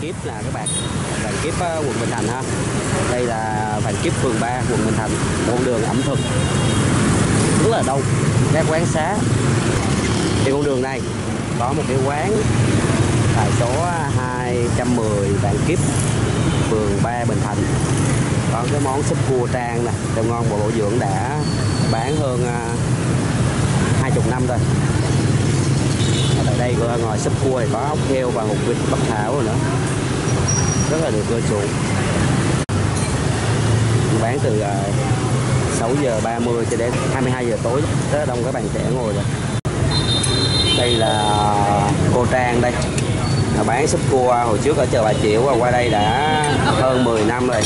Kiếp là các bạn, Vạn Kiếp quận Bình Thạnh ha. Đây là Vạn Kiếp phường 3 quận Bình Thạnh, con đường ẩm thực rất là đông, các quán xá. Thì con đường này có một cái quán tại số 210 Vạn Kiếp phường 3 Bình Thạnh, có cái món súp cua Trang nè, đồ ngon bộ dưỡng, đã bán hơn 20 năm rồi. Ở đây ngồi súp cua thì có ốc heo và một vịt Bắc Thảo rồi nữa, rất là được ưa chuộng. Bán từ 6:30 cho đến 22 giờ tối, rất là đông các bạn trẻ ngồi rồi. Đây là cô Trang đây, bán súp cua hồi trước ở chợ Bà Chiểu và qua đây đã hơn 10 năm rồi.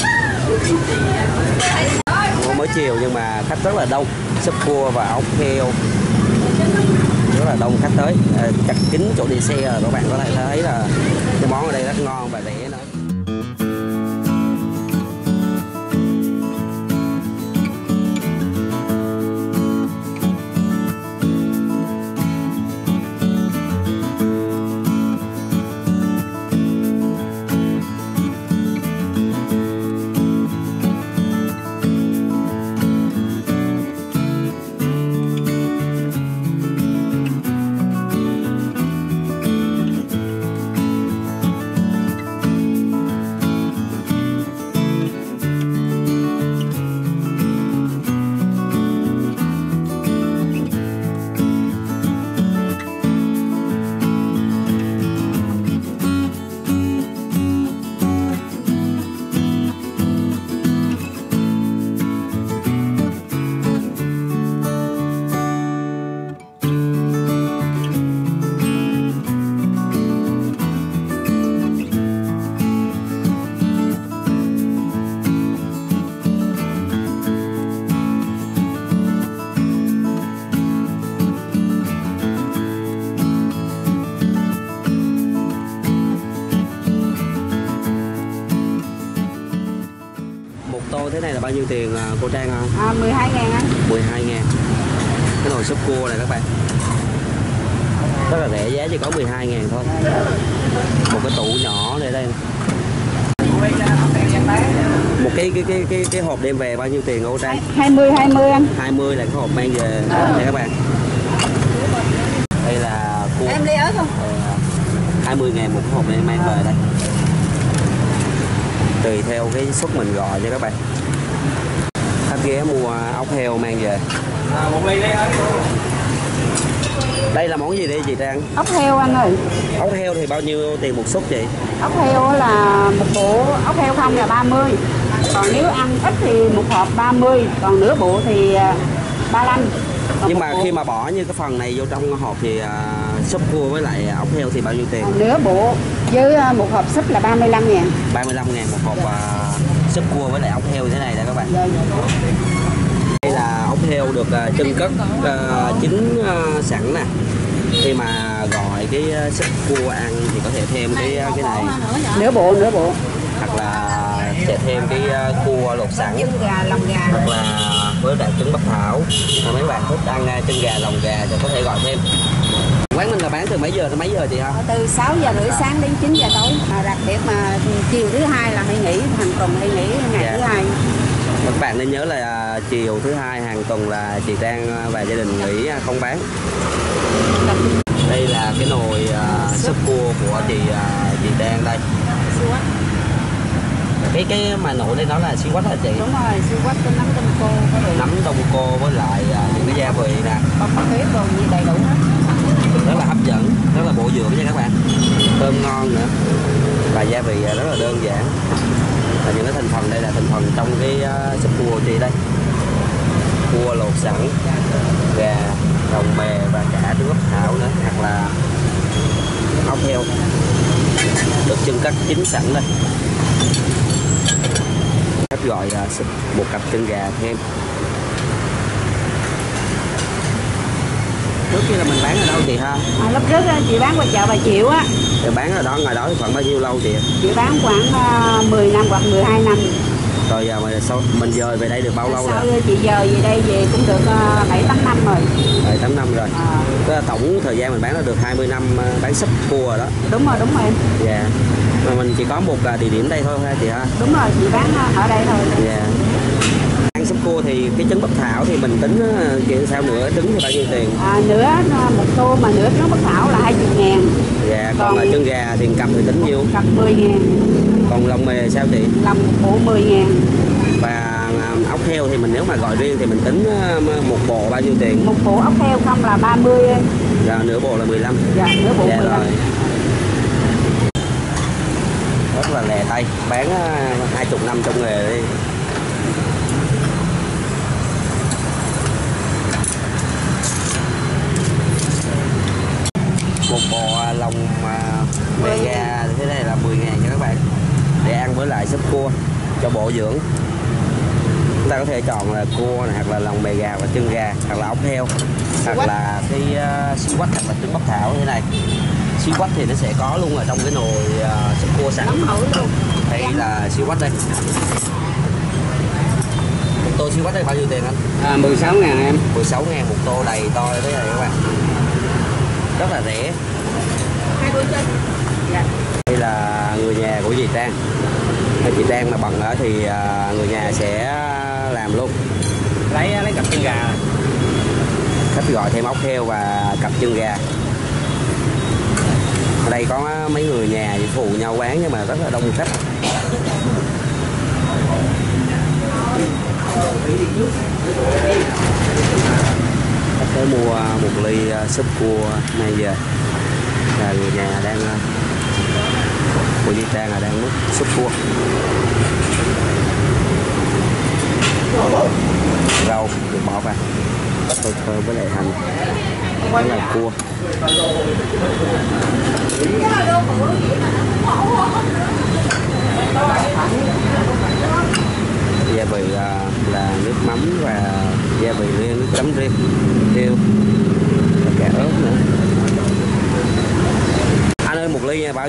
Mới chiều nhưng mà khách rất là đông, súp cua và ốc heo rất là đông khách tới, chặt kín chỗ đi xe rồi. Các bạn có thể thấy là cái món ở đây rất ngon và rẻ nữa. Thế này là bao nhiêu tiền cô Trang không? 12.000 anh. 12.000. Cái nồi súp cua này các bạn rất là rẻ, giá chỉ có 12.000 thôi. Một cái tủ nhỏ để đây. Một cái hộp đem về bao nhiêu tiền cô Trang? 20 anh. 20 là cái hộp mang về đây các bạn. Đây là cua. Em lấy ớt không? 20.000 một cái hộp này mang về đây. Tùy theo cái suất mình gọi cho các bạn. Khách ghé mua ốc heo mang về. Đây là món gì đây chị Trang? Ốc heo anh ơi. Ốc heo thì bao nhiêu tiền một suất chị? Ốc heo là một bộ ốc heo không là 30. Còn nếu ăn ít thì một hộp 30, còn nửa bộ thì 35. Nhưng mà khi mà bỏ như cái phần này vô trong hộp thì súp cua với lại ốc heo thì bao nhiêu tiền? Nửa bộ với một hộp súp là 35.000. 35.000 một hộp súp cua với lại ốc heo như thế này nè các bạn. Đây là ốc heo được chân cất chín sẵn nè. Khi mà gọi cái súp cua ăn thì có thể thêm cái này. Nửa bộ. Hoặc là sẽ thêm cái cua lột sẵn. Hoặc là với đại trứng Bắc Thảo. Và mấy bạn thích ăn chân gà, lòng gà thì có thể gọi thêm. Quán mình là bán từ mấy giờ đến mấy giờ chị ha? Từ 6:30 sáng đến 9 giờ tối. Đặc biệt mà chiều thứ hai là hay nghỉ, hàng tuần hay nghỉ ngày thứ hai. Các bạn nên nhớ là chiều thứ hai hàng tuần là chị Trang và gia đình nghỉ không bán. Đây là cái nồi súp cua của chị Trang đây. Cái mà nồi đây nó là siêu quách hả chị? Đúng rồi, siêu quách có nấm đông cô, với lại những cái gia vị nè. Bông tuyết rồi như đầy đủ hết. Rất là hấp dẫn, rất là bổ dưỡng nha các bạn. Thơm ngon nữa. Và gia vị rất là đơn giản. Và những cái thành phần đây là thành phần trong cái súp cua chị đây. Cua lột sẵn, gà, lòng mè và cả trứng Bắc Thảo nữa, hoặc là ốc heo được chân cắt chín sẵn đây. Khách gọi một cặp chân gà thêm. Trước kia là mình bán ở đâu chị ha? Lúc trước chị bán qua chợ Bà Chiểu á. Chị bán ở đó, ngoài đó khoảng bao nhiêu lâu chị? Chị bán khoảng 10 năm hoặc 12 năm. Rồi giờ mình dời về đây được bao lâu rồi? Sau chị dời về đây về cũng được 7-8 năm rồi. 7-8 năm rồi. Tổng thời gian mình bán là được 20 năm bán súp cua đó. Đúng rồi em. Dạ. Mình chỉ có một địa điểm đây thôi ha chị ha? Đúng rồi, chị bán ở đây thôi. Dạ. Ăn súp cua thì cái trứng bắc thảo thì mình tính chuyện sao, nửa trứng thì bao nhiêu tiền? Nửa một tô mà nửa trứng bắc thảo là 20.000. Dạ, còn là chân gà thì cặp thì tính nhiêu? Cặp 10.000. Còn lòng mề sao chị? Lòng bộ 10.000. Và ốc heo thì mình nếu mà gọi riêng thì mình tính một bộ bao nhiêu tiền? Một bộ ốc heo không là 30. Dạ, nửa bộ là 15. Dạ, nửa bộ 15. Rồi. Rất là lè tay, bán 20 năm trong nghề đi. Một bò lòng mề gà thế này là 10.000 nha các bạn. Để ăn với lại súp cua cho bổ dưỡng. Chúng ta có thể chọn là cua này, hoặc là lòng mề gà và chân gà, hoặc là ốc heo, hoặc là cái xí quách, hoặc là trứng bắc thảo như thế này. Xí quách thì nó sẽ có luôn ở trong cái nồi súp cua sẵn. Đây là xí quách đây. Một tô xí quách đây bao nhiêu tiền anh? 16.000 em. 16.000 một tô đầy to thế này các bạn. Rất là rẻ. Đây là người nhà của dì Trang. Chị Trang mà bận ở thì người nhà sẽ làm luôn. Lấy cặp chân gà. Khách gọi thêm ốc heo và cặp chân gà. Ở đây có mấy người nhà phụ nhau bán nhưng mà rất là đông khách. Khách sẽ mua một ly súp cua này giờ. Là người nhà đang của dì Trang là đang múc súp cua. Rau được bỏ vào, thơm thơm với lại hành, với lại cua. Gia vị là nước mắm và gia vị riêng, nước chấm riêng, tiêu và cả ớt nữa. Anh ơi, một ly bao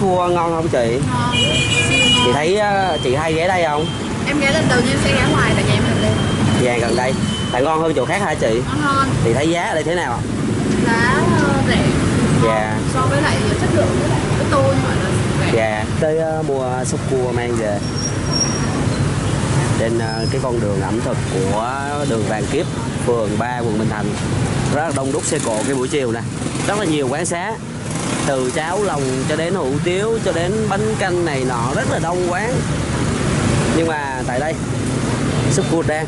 Cua ngon không chị? Ngon. Chị thấy chị hay ghé đây không? Em ghé lần đầu tiên sẽ ghé ngoài tại nhà em gần đây. Dạ gần đây. Tại ngon hơn chỗ khác hả chị? Ngon hơn. Chị thấy giá ở đây thế nào? Giá rẻ. Dạ. So với lại chất lượng với lại cái tô nhưng mà nó rẻ. Dạ. Tới mua súp cua mang về. Trên cái con đường ẩm thực của đường Vạn Kiếp, phường 3, quận Bình Thạnh. Rất là đông đúc xe cộ cái buổi chiều nè. Rất là nhiều quán xá. từ cháo lòng cho đến hủ tiếu cho đến bánh canh này nọ, rất là đông quán. Nhưng mà tại đây Súp Cua Trang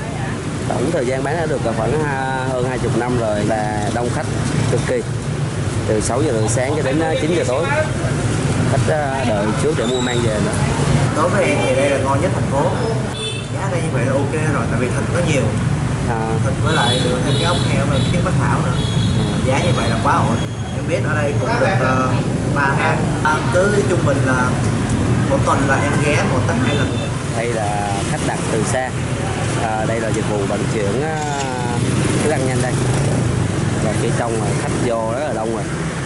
tổng thời gian bán đã được khoảng hơn 20 năm rồi, là đông khách cực kỳ, từ 6 giờ rưỡi sáng cho đến 9 giờ tối, khách đợi trước để mua mang về nữa. Đối với em thì đây là ngon nhất thành phố, giá đây như vậy là ok rồi, tại vì thịt có nhiều, thịt với lại được thêm cái ốc heo và cái bát thảo nữa, giá như vậy là quá ổn. Em biết ở đây cũng được 3 tháng, cứ trung bình là một tuần là em ghé 1 tới 2 lần. Đây là khách đặt từ xa. Đây là dịch vụ vận chuyển thức ăn nhanh đây, và phía trong là khách vô rất là đông rồi.